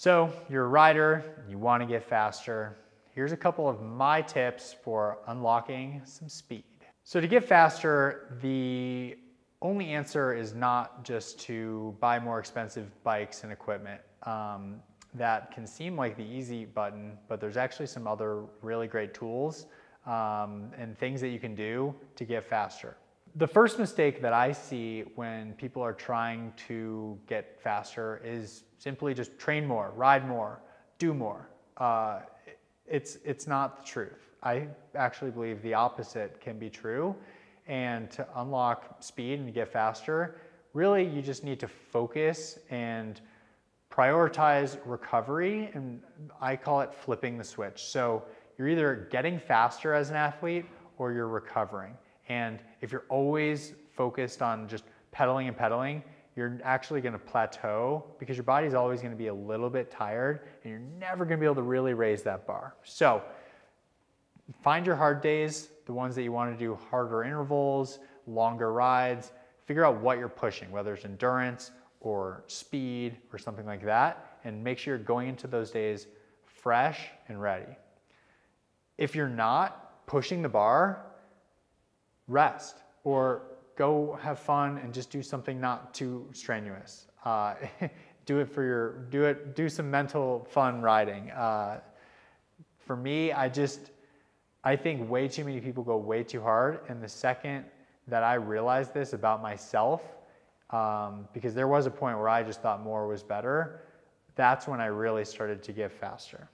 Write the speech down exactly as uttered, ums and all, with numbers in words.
So you're a rider, you want to get faster. Here's a couple of my tips for unlocking some speed. So to get faster, the only answer is not just to buy more expensive bikes and equipment. Um, that can seem like the easy button, but there's actually some other really great tools um, and things that you can do to get faster. The first mistake that I see when people are trying to get faster is simply just train more, ride more, do more. Uh, it's, it's not the truth. I actually believe the opposite can be true. And to unlock speed and get faster, really you just need to focus and prioritize recovery, and I call it flipping the switch. So you're either getting faster as an athlete or you're recovering. And if you're always focused on just pedaling and pedaling, you're actually gonna plateau because your body's always gonna be a little bit tired and you're never gonna be able to really raise that bar. So find your hard days, the ones that you wanna do harder intervals, longer rides, figure out what you're pushing, whether it's endurance or speed or something like that, and make sure you're going into those days fresh and ready. If you're not pushing the bar, rest or go have fun and just do something not too strenuous. Uh, do it for your, do it, do some mental fun riding. Uh, for me, I just, I think way too many people go way too hard. And the second that I realized this about myself, um, because there was a point where I just thought more was better, that's when I really started to get faster.